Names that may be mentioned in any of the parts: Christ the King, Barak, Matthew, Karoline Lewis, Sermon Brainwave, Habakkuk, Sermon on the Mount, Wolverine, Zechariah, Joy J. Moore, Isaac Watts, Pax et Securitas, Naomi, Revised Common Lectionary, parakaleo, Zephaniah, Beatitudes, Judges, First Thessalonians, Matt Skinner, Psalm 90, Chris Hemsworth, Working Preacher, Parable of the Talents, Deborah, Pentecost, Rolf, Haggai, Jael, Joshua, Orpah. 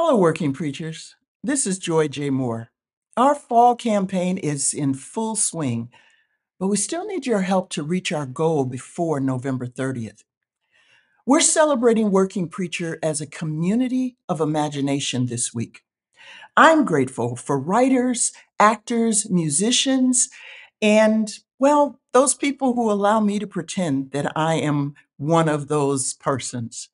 Hello, Working Preachers. This is Joy J. Moore. Our fall campaign is in full swing, but we still need your help to reach our goal before November 30th. We're celebrating Working Preacher as a community of imagination this week. I'm grateful for writers, actors, musicians, and, well, those people who allow me to pretend that I am one of those persons.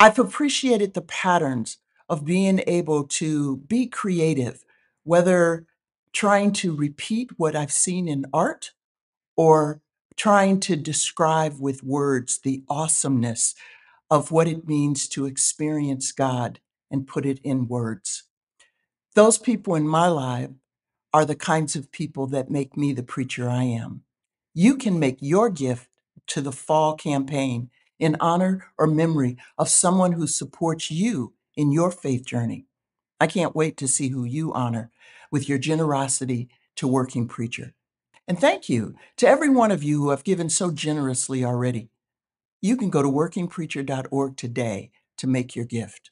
I've appreciated the patterns of being able to be creative, whether trying to repeat what I've seen in art or trying to describe with words the awesomeness of what it means to experience God and put it in words. Those people in my life are the kinds of people that make me the preacher I am. You can make your gift to the fall campaign in honor or memory of someone who supports you in your faith journey. I can't wait to see who you honor with your generosity to Working Preacher. And thank you to every one of you who have given so generously already. You can go to workingpreacher.org today to make your gift.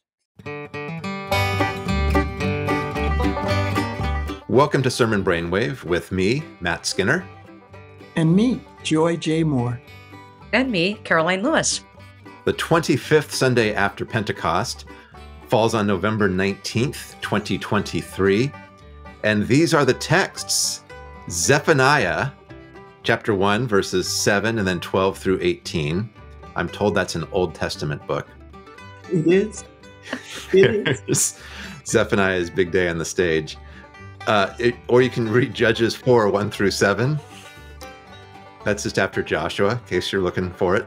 Welcome to Sermon Brainwave with me, Matt Skinner. And me, Joy J. Moore. And me, Karoline Lewis. The 25th Sunday after Pentecost falls on November 19th, 2023. And these are the texts: Zephaniah chapter 1, verses 7 and then 12 through 18. I'm told that's an Old Testament book. It is. It is. Zephaniah's big day on the stage. Or you can read Judges 4, 1 through 7. That's just after Joshua, in case you're looking for it.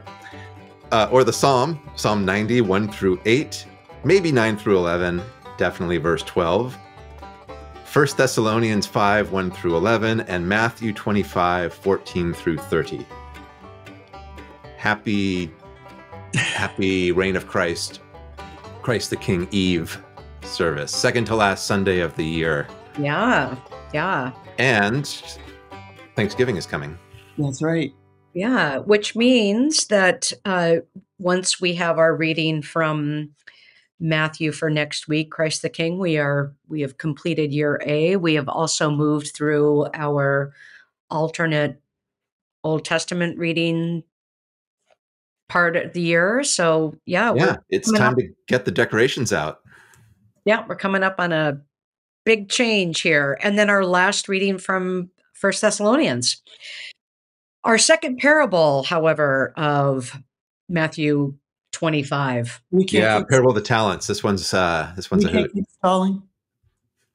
Or the Psalm 90, 1 through 8, maybe 9 through 11, definitely verse 12. First Thessalonians 5, 1 through 11, and Matthew 25, 14 through 30. Happy Reign of Christ, Christ the King Eve service. Second to last Sunday of the year. Yeah. And Thanksgiving is coming. That's right. Yeah, which means that once we have our reading from Matthew for next week, Christ the King, we have completed year A. We have also moved through our alternate Old Testament reading part of the year. So yeah, it's time to get the decorations out. Yeah, we're coming up on a big change here, and then our last reading from First Thessalonians. Our second parable, however, of Matthew 25. Parable of the Talents. This one's a hoot. All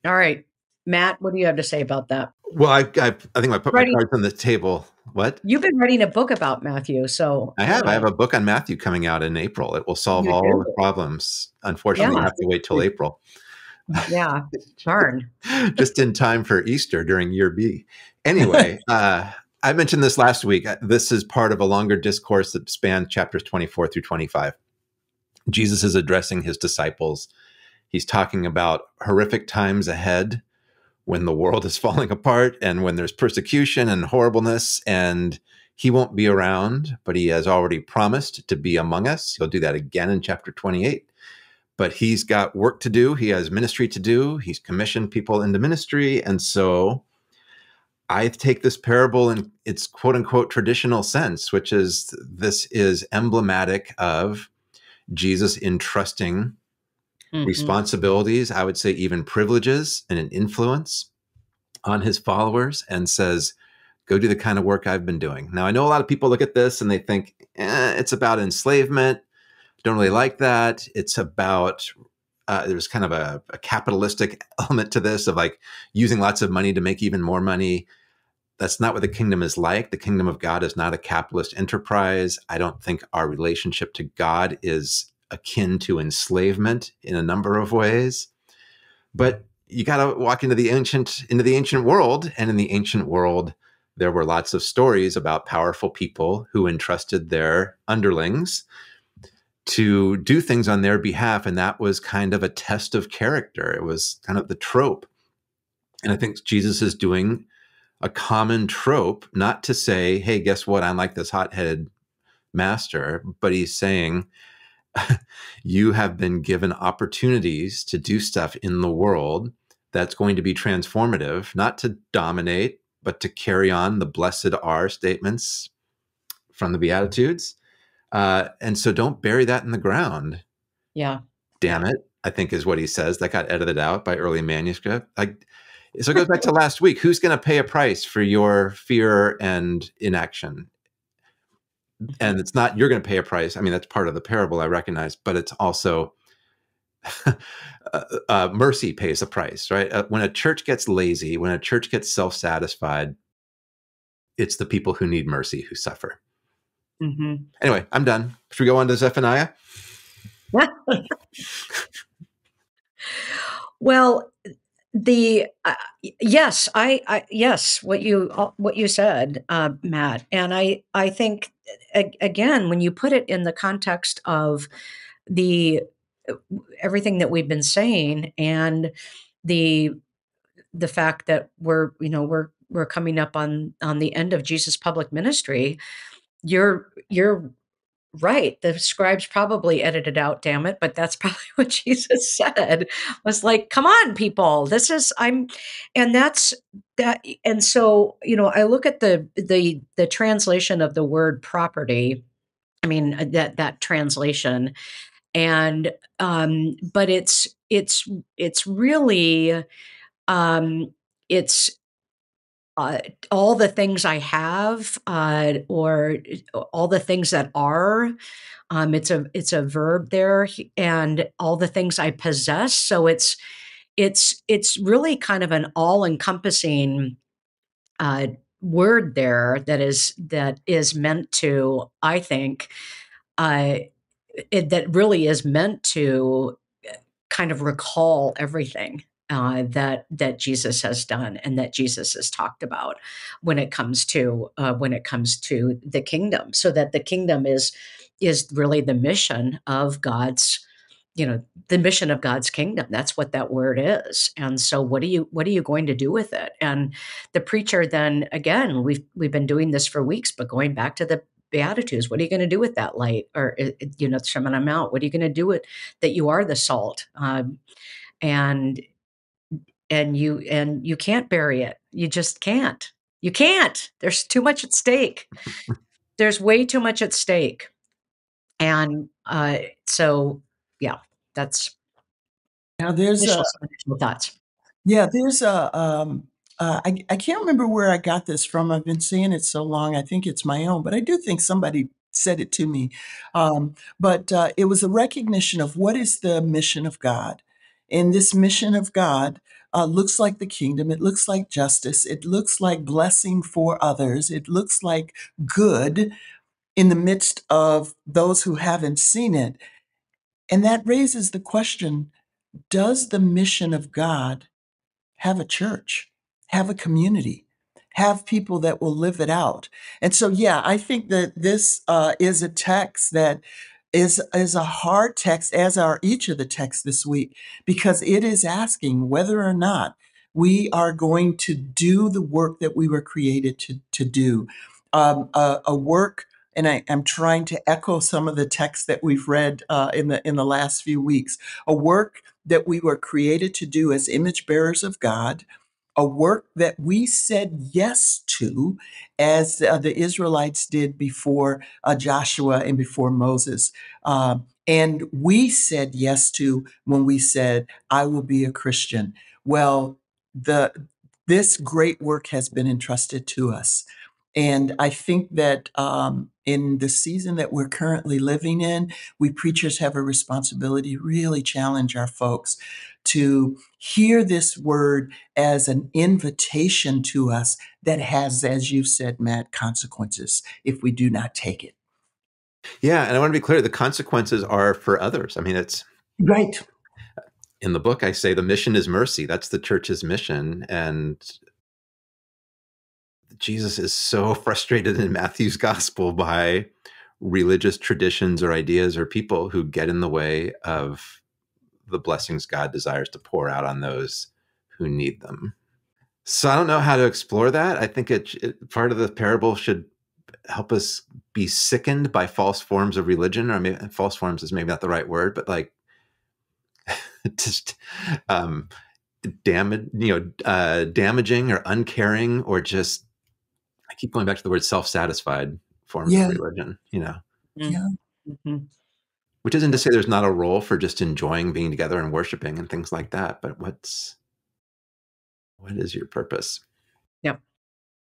right, Matt, what do you have to say about that? Well, I think I put my cards on the table. What? You've been writing a book about Matthew, so I have. I have a book on Matthew coming out in April. It will solve all the problems. Unfortunately, I have to wait till April. Yeah, darn. Just in time for Easter during year B. Anyway. I mentioned this last week. This is part of a longer discourse that spanned chapters 24 through 25. Jesus is addressing his disciples. He's talking about horrific times ahead when the world is falling apart and when there's persecution and horribleness, and he won't be around, but he has already promised to be among us. He'll do that again in chapter 28. But he's got work to do. He has ministry to do. He's commissioned people into ministry. And so I take this parable in its quote-unquote traditional sense, which is this is emblematic of Jesus entrusting responsibilities, I would say even privileges and an influence on his followers, and says, go do the kind of work I've been doing. Now, I know a lot of people look at this and they think, it's about enslavement. Don't really like that. It's about... there's kind of a capitalistic element to this of like using lots of money to make even more money. That's not what the kingdom is like. The kingdom of God is not a capitalist enterprise. I don't think our relationship to God is akin to enslavement in a number of ways. But you got to walk into the ancient world. And in the ancient world, there were lots of stories about powerful people who entrusted their underlings to do things on their behalf. And that was kind of a test of character. It was kind of the trope. And I think Jesus is doing a common trope, not to say, hey, guess what? I'm like this hot-headed master. But he's saying, you have been given opportunities to do stuff in the world that's going to be transformative, not to dominate, but to carry on the blessed are statements from the Beatitudes. And so don't bury that in the ground. Yeah. Damn it, I think is what he says. That got edited out by early manuscript. So it goes back to last week. Who's going to pay a price for your fear and inaction? And it's not, you're going to pay a price. I mean, that's part of the parable, I recognize, but it's also mercy pays a price, right? When a church gets lazy, when a church gets self-satisfied, it's the people who need mercy who suffer. Mm-hmm. Anyway, I'm done. Should we go on to Zephaniah? Well, the yes, yes, what you said, Matt, and I think again, when you put it in the context of the everything that we've been saying, and the fact that we're coming up on the end of Jesus' public ministry, you're right. The scribes probably edited out, damn it, but that's probably what Jesus said, was like, come on, people, this is, and so, I look at the translation of the word property, I mean, that translation, and, but it's really, it's, all the things I have, or all the things that are, it's a verb there, and all the things I possess. So it's really kind of an all-encompassing word there that is meant to, I think, that really is meant to kind of recall everything. That Jesus has done and that Jesus has talked about when it comes to the kingdom, so that the kingdom is really the mission of God's, the mission of God's kingdom. That's what that word is. And so what are you going to do with it? And the preacher then, again, we've been doing this for weeks, but going back to the Beatitudes, what are you going to do with that light? Or, the Sermon on the Mount, what are you going to do with that? You are the salt. And you can't bury it. You just can't. You can't. There's too much at stake. There's way too much at stake. And so, yeah, that's. Now there's initial thoughts. Yeah, there's a. I can't remember where I got this from. I've been saying it so long. I think it's my own, but I do think somebody said it to me. But it was a recognition of what is the mission of God, and this mission of God. Looks like the kingdom. It looks like justice. It looks like blessing for others. It looks like good in the midst of those who haven't seen it. And that raises the question, does the mission of God have a church, have a community, have people that will live it out? And so, yeah, I think that this is a text that is a hard text, as are each of the texts this week, because it is asking whether or not we are going to do the work that we were created to do. A work, and I'm trying to echo some of the texts that we've read in the last few weeks, a work that we were created to do as image bearers of God, a work that we said yes to, as the Israelites did before Joshua and before Moses. And we said yes to when we said, I will be a Christian. Well, this great work has been entrusted to us. And I think that in the season that we're currently living in, we preachers have a responsibility to really challenge our folks to hear this word as an invitation to us that has, as you've said, Matt, consequences if we do not take it. Yeah, and I want to be clear, the consequences are for others. I mean, it's... Right. In the book, I say the mission is mercy. That's the church's mission, and... Jesus is so frustrated in Matthew's gospel by religious traditions or ideas or people who get in the way of the blessings God desires to pour out on those who need them. So I don't know how to explore that. I think part of the parable should help us be sickened by false forms of religion, or maybe false forms is maybe not the right word, but like just damaging or uncaring, or just, I keep going back to the word self-satisfied forms of religion, you know. Yeah. Mm-hmm. Which isn't to say there's not a role for just enjoying being together and worshiping and things like that, but what is your purpose? Yeah.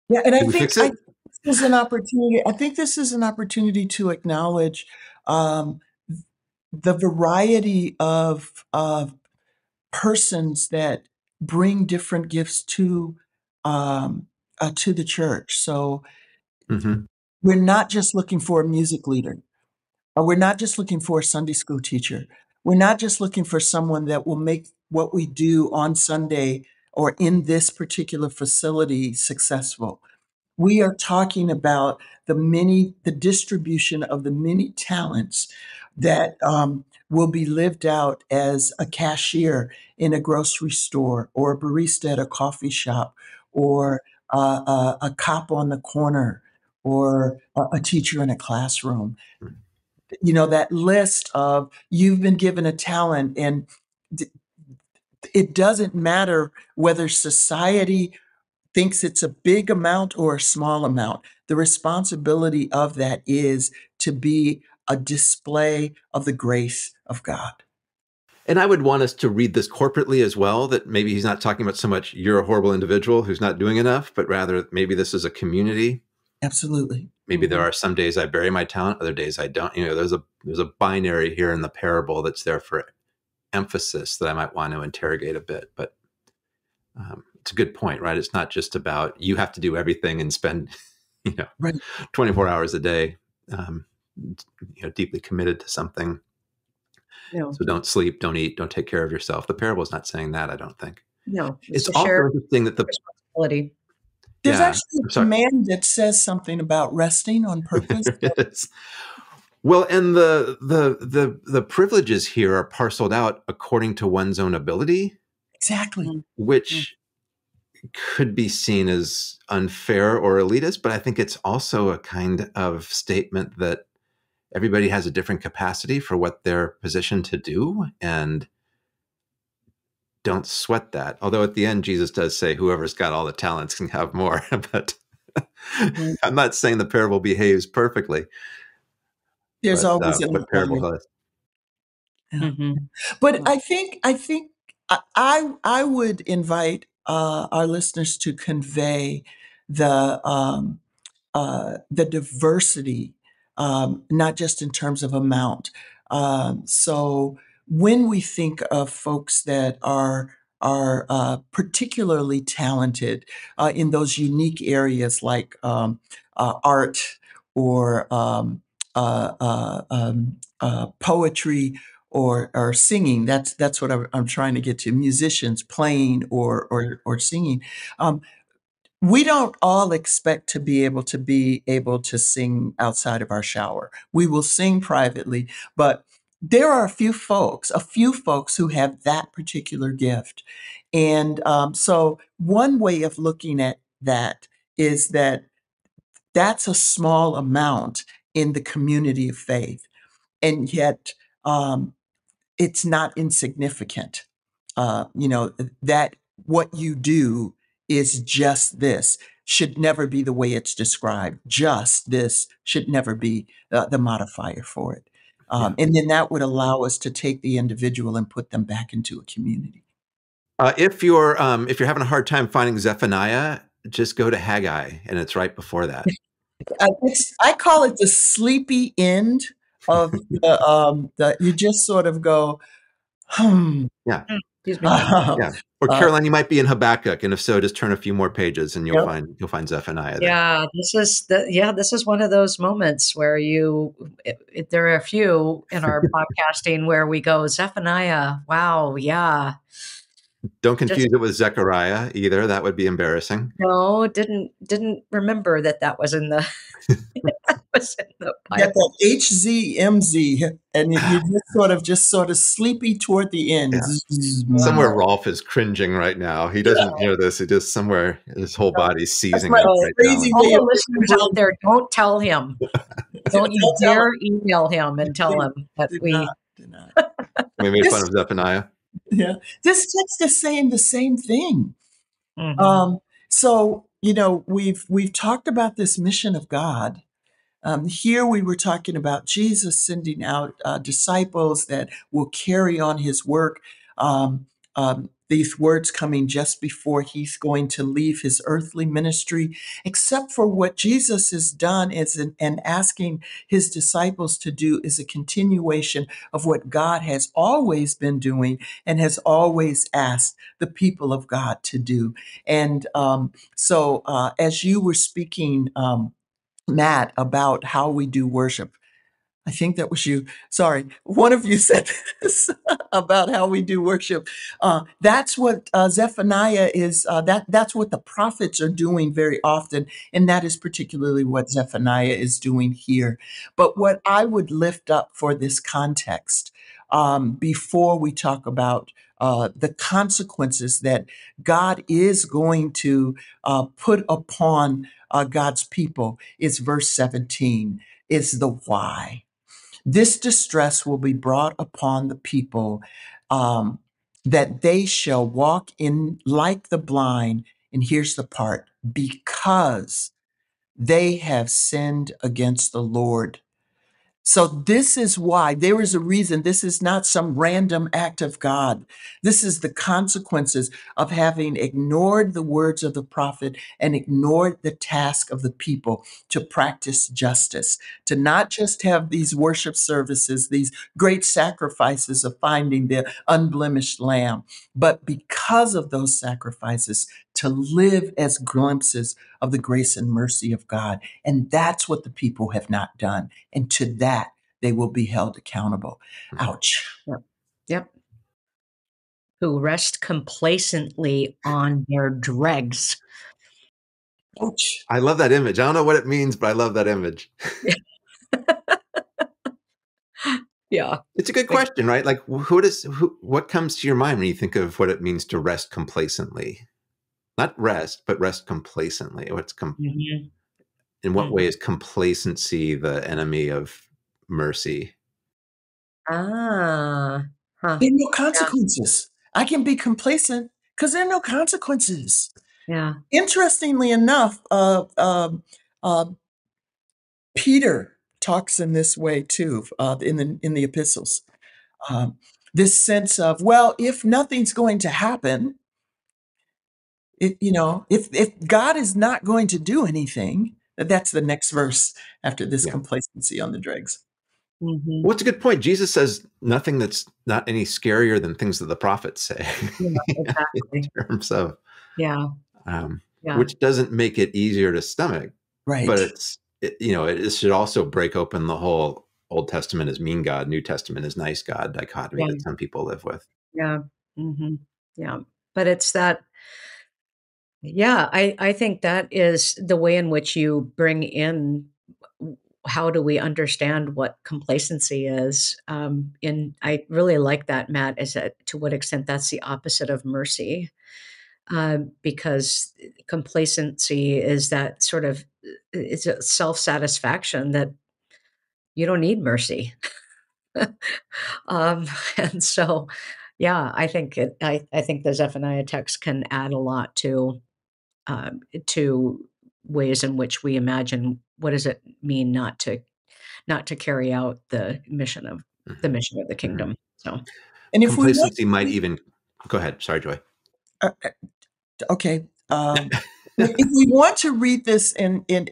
Yeah. And I think this is an opportunity. I think this is an opportunity to acknowledge the variety of persons that bring different gifts to the church. So we're not just looking for a music leader, or we're not just looking for a Sunday school teacher. We're not just looking for someone that will make what we do on Sunday or in this particular facility successful. We are talking about the distribution of the many talents that will be lived out as a cashier in a grocery store, or a barista at a coffee shop, or a cop on the corner, or a teacher in a classroom. You know, that list of, you've been given a talent, and it doesn't matter whether society thinks it's a big amount or a small amount. The responsibility of that is to be a display of the grace of God. And I would want us to read this corporately as well, that maybe he's not talking about so much, you're a horrible individual who's not doing enough, but rather maybe this is a community. Absolutely. Maybe there are some days I bury my talent, other days I don't. You know, there's a binary here in the parable that's there for emphasis that I might want to interrogate a bit, but it's a good point, right? It's not just about you have to do everything and spend, 24 hours a day, deeply committed to something. No. So don't sleep, don't eat, don't take care of yourself. The parable is not saying that, I don't think. No, it's all the thing that the responsibility. There's actually a command that says something about resting on purpose. Yes. Well, and the privileges here are parceled out according to one's own ability. Exactly. Which could be seen as unfair or elitist, but I think it's also a kind of statement that everybody has a different capacity for what they're positioned to do, and don't sweat that. Although at the end, Jesus does say, whoever's got all the talents can have more, but I'm not saying the parable behaves perfectly. There's always a parable. But I think I would invite our listeners to convey the diversity, not just in terms of amount. So when we think of folks that are particularly talented in those unique areas like art or poetry, or singing, that's what I'm trying to get to, musicians playing or singing. We don't all expect to be able to sing outside of our shower. We will sing privately, but there are a few folks who have that particular gift. And so one way of looking at that is that that's a small amount in the community of faith, and yet it's not insignificant. That what you do is just this should never be the way it's described. Just this should never be the modifier for it. And then that would allow us to take the individual and put them back into a community. If you're having a hard time finding Zephaniah, just go to Haggai, and it's right before that. I call it the sleepy end of the you just sort of go, Or Caroline, you might be in Habakkuk, and if so, just turn a few more pages, and you'll find Zephaniah there. Yeah, this is one of those moments where there are a few in our podcasting where we go Zephaniah. Wow, yeah. Don't confuse it with Zechariah either. That would be embarrassing. No, didn't remember that was in the was in the Bible. Get that HZMZ, and you just sort of sleepy toward the end. Yeah. Somewhere Rolf is cringing right now. He doesn't hear this. It is somewhere his whole body's seizing up right now. All the listeners out there, don't tell him. Don't you dare email him and tell him that we made fun of Zephaniah. Yeah, this text is saying the same thing. Mm-hmm. So, you know, we've talked about this mission of God. Here we were talking about Jesus sending out disciples that will carry on his work. These words coming just before he's going to leave his earthly ministry, except for what Jesus has done and asking his disciples to do is a continuation of what God has always been doing and has always asked the people of God to do. And so as you were speaking, Matt, about how we do worship, I think that was you. Sorry, one of you said this about how we do worship. That's what Zephaniah is. That's what the prophets are doing very often, and that is particularly what Zephaniah is doing here. But what I would lift up for this context, before we talk about the consequences that God is going to put upon God's people, is verse 17. It's the why. This distress will be brought upon the people, that they shall walk in like the blind. And here's the part: because they have sinned against the Lord. So this is why. There is a reason. This is not some random act of God. This is the consequences of having ignored the words of the prophet and ignored the task of the people to practice justice, to not just have these worship services, these great sacrifices of finding the unblemished lamb, but because of those sacrifices, to live as glimpses of the grace and mercy of God. And that's what the people have not done. And to that, they will be held accountable. Ouch. Yep. Who rest complacently on their dregs. Ouch. I love that image. I don't know what it means, but I love that image. Yeah. It's a good question, right? Like, what comes to your mind when you think of what it means to rest complacently? Not rest, but rest complacently. In what way is complacency the enemy of mercy? There are no consequences. Yeah. I can be complacent because there are no consequences. Yeah. Interestingly enough, Peter talks in this way too, in the epistles. This sense of, well, if nothing's going to happen. If God is not going to do anything, that's the next verse after this complacency on the dregs. Mm-hmm. Well, it's a good point. Jesus says nothing that's not any scarier than things that the prophets say. Yeah, exactly. In terms of, which doesn't make it easier to stomach, right? But it should also break open the whole Old Testament is mean God, New Testament is nice God dichotomy that some people live with. Yeah, mm-hmm. Yeah, but it's that. Yeah, I think that is the way in which you bring in how do we understand what complacency is. I really like that, Matt, is that to what extent that's the opposite of mercy, because complacency is that sort of, it's a self-satisfaction that you don't need mercy. And so, yeah, I think the Zephaniah text can add a lot to ways in which we imagine what does it mean not to carry out the mission of the kingdom. So, and if complacency might even go ahead. Sorry, Joy. Okay. If we want to read this in an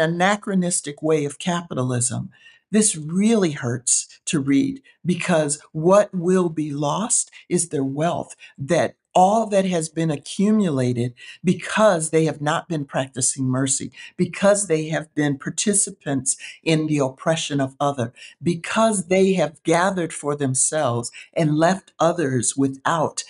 anachronistic way of capitalism, this really hurts to read, because what will be lost is their wealth, that all that has been accumulated because they have not been practicing mercy, because they have been participants in the oppression of others, because they have gathered for themselves and left others without,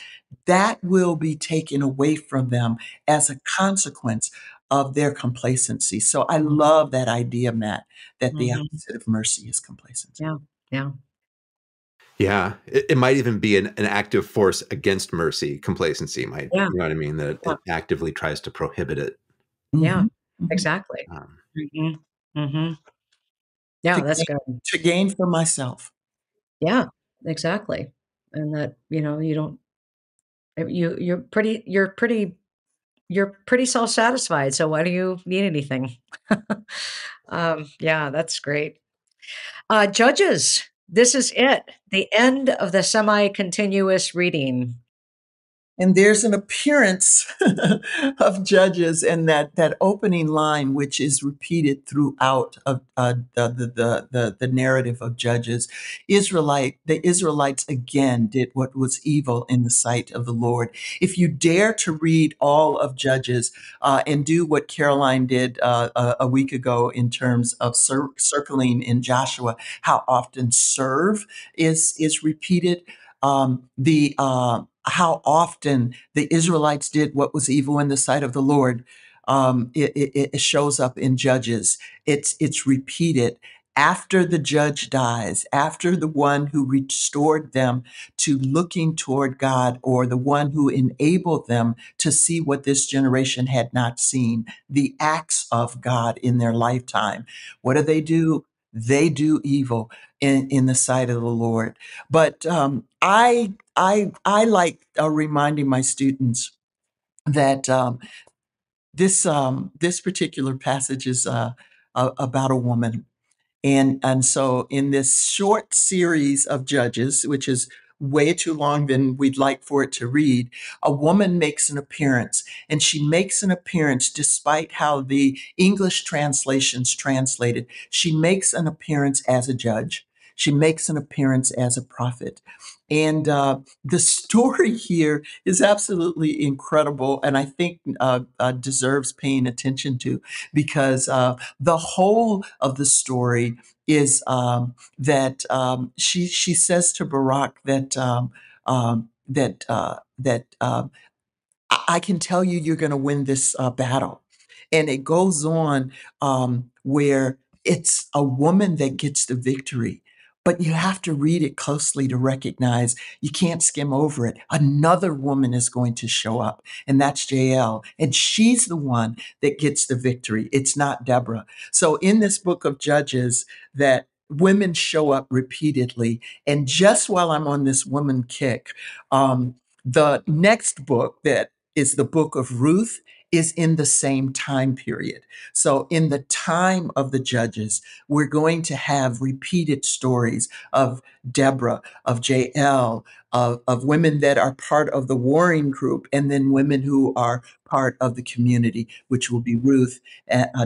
that will be taken away from them as a consequence of their complacency. So I love that idea, Matt, that the opposite of mercy is complacency. Yeah, yeah. Yeah, it might even be an active force against mercy. Complacency might, you know what I mean? That it actively tries to prohibit it. Yeah, exactly. Yeah, that's good. To gain for myself. Yeah, exactly. And that, you know, you don't, you're pretty self-satisfied. So why do you need anything? Yeah, that's great. Judges. This is it, the end of the semi-continuous reading. And there's an appearance of Judges in that opening line, which is repeated throughout of the narrative of Judges. The Israelites again did what was evil in the sight of the Lord. If you dare to read all of Judges and do what Karoline did a week ago in terms of circling in Joshua, how often serve is repeated. How often the Israelites did what was evil in the sight of the Lord, it shows up in Judges. It's repeated after the judge dies, after the one who restored them to looking toward God, or the one who enabled them to see what this generation had not seen, the acts of God in their lifetime. What do? They do evil in the sight of the Lord. But I like reminding my students that this particular passage is about a woman, and so in this short series of Judges, which is way too long than we'd like for it to read, a woman makes an appearance, and she makes an appearance despite how the English translations translated. She makes an appearance as a judge. She makes an appearance as a prophet. And the story here is absolutely incredible, and I think deserves paying attention to, because the whole of the story is that she says to Barak that I can tell you you're going to win this battle, and it goes on where it's a woman that gets the victory. But you have to read it closely to recognize you can't skim over it. Another woman is going to show up, and that's Jael. And she's the one that gets the victory. It's not Deborah. So in this book of Judges, that women show up repeatedly. And just while I'm on this woman kick, the next book, that is the book of Ruth, is in the same time period. So in the time of the Judges, we're going to have repeated stories of Deborah, of Jael, of women that are part of the warring group, and then women who are part of the community, which will be Ruth,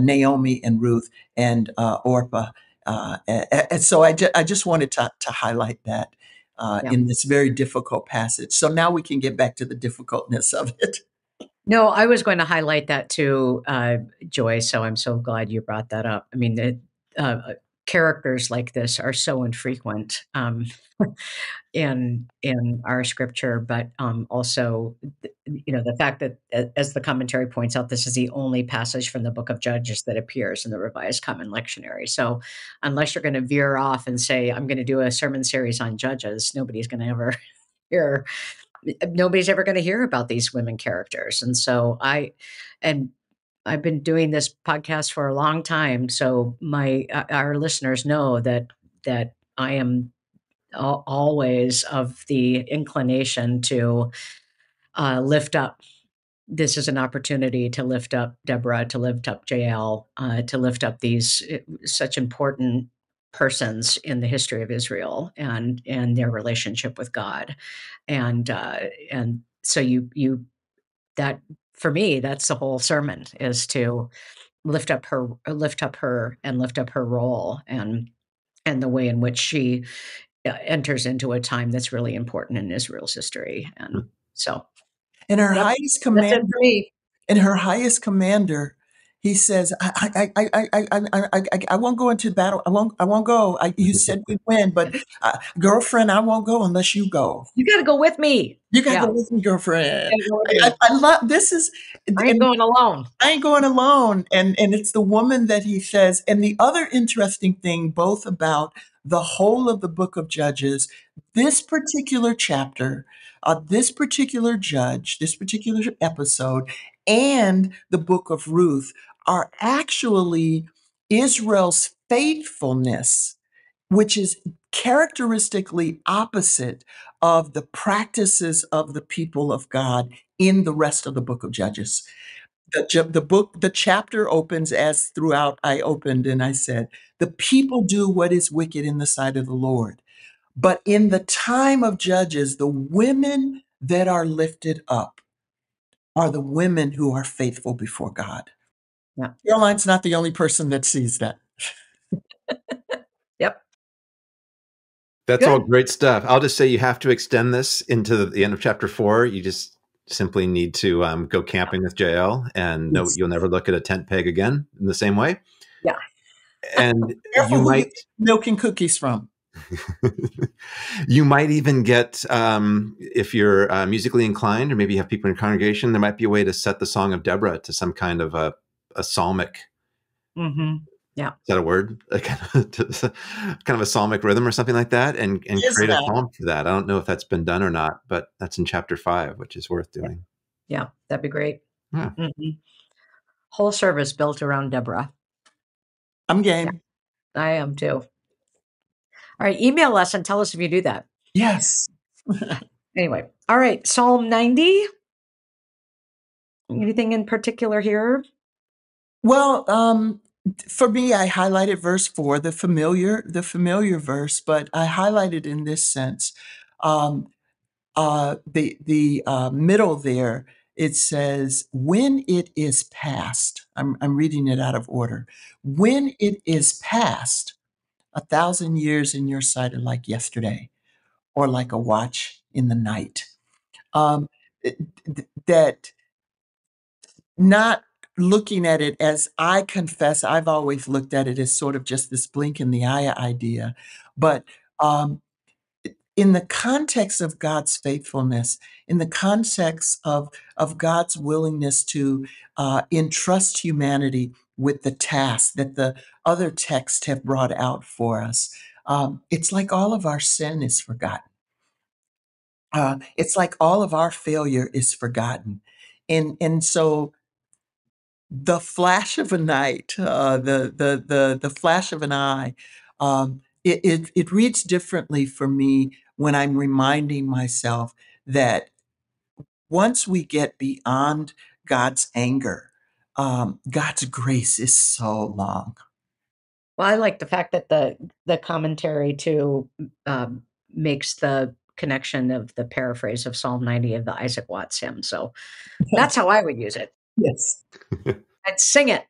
Naomi and Ruth, and Orpah. And so I just wanted to highlight that in this very difficult passage. So now we can get back to the difficultness of it. No, I was going to highlight that too, Joy. So I'm so glad you brought that up. I mean, characters like this are so infrequent in our scripture, but also, you know, the fact that, as the commentary points out, this is the only passage from the book of Judges that appears in the Revised Common Lectionary. So unless you're going to veer off and say, I'm going to do a sermon series on Judges, nobody's ever going to hear about these women characters. And so I've been doing this podcast for a long time. So our listeners know that I am always of the inclination to lift up. This is an opportunity to lift up Deborah, to lift up Jael, to lift up these such important persons in the history of Israel and their relationship with God, and so you that, for me, that's the whole sermon, is to lift up her and lift up her role and the way in which she enters into a time that's really important in Israel's history, and so. And her highest commander, he says, I won't go into battle. I won't go. You said we'd win, but girlfriend, I won't go unless you go. You got to go with me. You got to go with me, girlfriend. I love this. I ain't going alone. I ain't going alone. And it's the woman that he says. And the other interesting thing, both about the whole of the book of Judges, this particular chapter, this particular judge, this particular episode, and the book of Ruth are actually Israel's faithfulness, which is characteristically opposite of the practices of the people of God in the rest of the book of Judges. The chapter opens as throughout I opened, and I said, the people do what is wicked in the sight of the Lord. But in the time of Judges, the women that are lifted up are the women who are faithful before God. Yeah. Caroline's not the only person that sees that. Yep. That's all great stuff. I'll just say you have to extend this into the end of chapter 4. You just simply need to go camping with Jael and know you'll never look at a tent peg again in the same way. Yeah. And you might milk and cookies from. You might even get, if you're musically inclined, or maybe you have people in your congregation, there might be a way to set the song of Deborah to some kind of a psalmic. Mm-hmm. Yeah. Is that a word? Kind of a psalmic rhythm or something like that, and create a psalm for that. I don't know if that's been done or not, but that's in chapter 5, which is worth doing. Yeah, that'd be great. Yeah. Mm-hmm. Whole service built around Deborah. I'm game. Yeah, I am too. All right, email us and tell us if you do that. Yes. Anyway, all right, Psalm 90. Anything in particular here? Well, for me, I highlighted verse 4, the familiar verse, but I highlighted in this sense, the middle there. It says, when it is past, I'm reading it out of order. When it is past, 1,000 years in your sight are like yesterday, or like a watch in the night. That not looking at it as, I confess, I've always looked at it as sort of just this blink in the eye idea. But in the context of God's faithfulness, in the context of God's willingness to entrust humanity with the task that the other texts have brought out for us. It's like all of our sin is forgotten. It's like all of our failure is forgotten. And so the flash of a night, the flash of an eye, it reads differently for me when I'm reminding myself that once we get beyond God's anger, God's grace is so long. Well, I like the fact that the commentary too makes the connection of the paraphrase of Psalm 90 of the Isaac Watts hymn. So that's how I would use it. Yes. I'd sing it.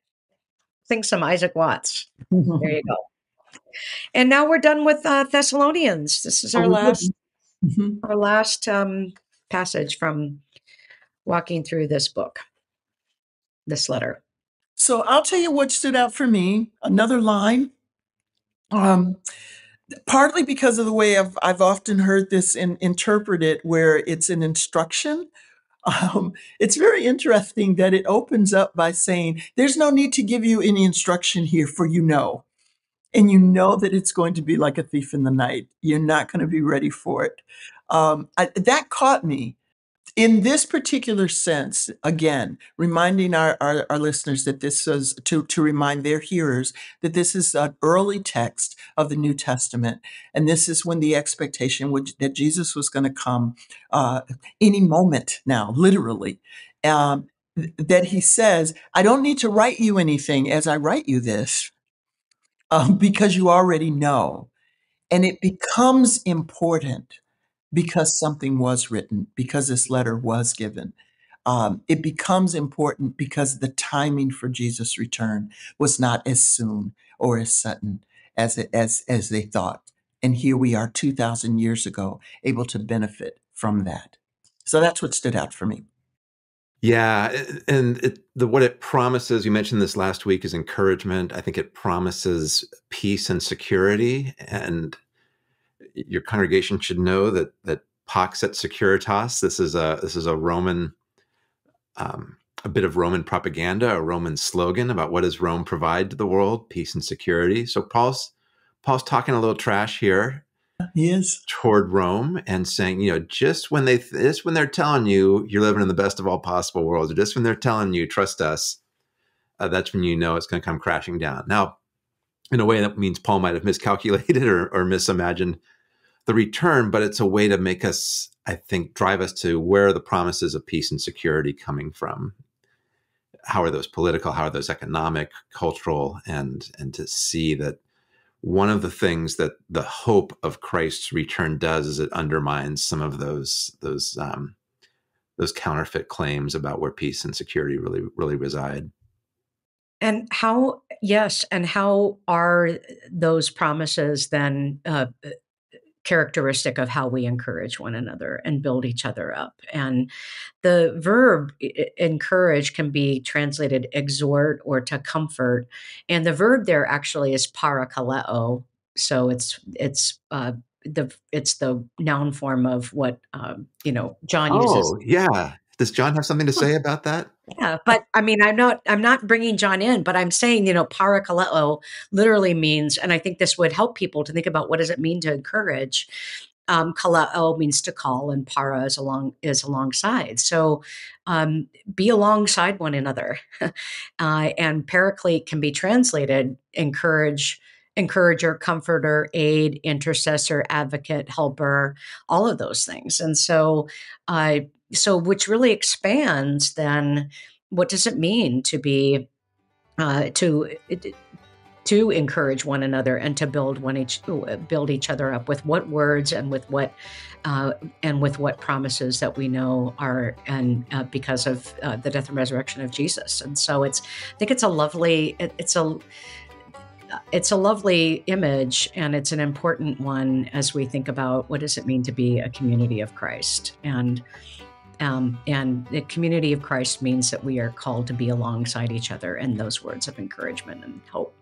Sing some Isaac Watts. There you go. And now we're done with Thessalonians. This is our last, our last passage from walking through this book. This letter. So I'll tell you what stood out for me. Another line, partly because of the way I've often heard this and interpret it, where it's an instruction. It's very interesting that it opens up by saying, "There's no need to give you any instruction here, for you know, and you know that it's going to be like a thief in the night. You're not going to be ready for it." That caught me. In this particular sense, again, reminding our listeners that this is, to remind their hearers that this is an early text of the New Testament. And this is when the expectation that Jesus was going to come any moment now, literally, that he says, I don't need to write you anything as I write you this, because you already know. And it becomes important because something was written, because this letter was given. It becomes important because the timing for Jesus' return was not as soon or as sudden as they thought. And here we are 2,000 years ago, able to benefit from that. So that's what stood out for me. Yeah, and what it promises, you mentioned this last week, is encouragement. I think it promises peace and security, and your congregation should know that Pax et Securitas, this is a Roman, a bit of Roman propaganda, a Roman slogan about what does Rome provide to the world, peace and security. So Paul's talking a little trash here. Yes, toward Rome, and saying, you know, just when they're telling you you're living in the best of all possible worlds, or just when they're telling you trust us, that's when you know it's going to come crashing down. Now, in a way, that means Paul might have miscalculated or misimagined the return, but it's a way to make us, I think, drive us to where are the promises of peace and security coming from. How are those political? How are those economic, cultural, and to see that. One of the things that the hope of Christ's return does is it undermines some of those counterfeit claims about where peace and security really reside. And how, yes, and how are those promises then characteristic of how we encourage one another and build each other up? And the verb encourage can be translated exhort or to comfort. And the verb there actually is parakaleo. So it's the noun form of what, John uses. Oh, yeah. Does John have something to say about that? Yeah, but I mean, I'm not bringing John in, but I'm saying, parakaleo literally means, and I think this would help people to think about what does it mean to encourage. Kaleo means to call, and para is alongside. So be alongside one another, and paraclete can be translated encourage. Encourager, comforter, aid, intercessor, advocate, helper, all of those things. And so, which really expands then, what does it mean to be, to encourage one another and to build each other up with what words and with what promises that we know are, and because of the death and resurrection of Jesus. And so it's a lovely image, and it's an important one as we think about what does it mean to be a community of Christ. And the community of Christ means that we are called to be alongside each other in those words of encouragement and hope.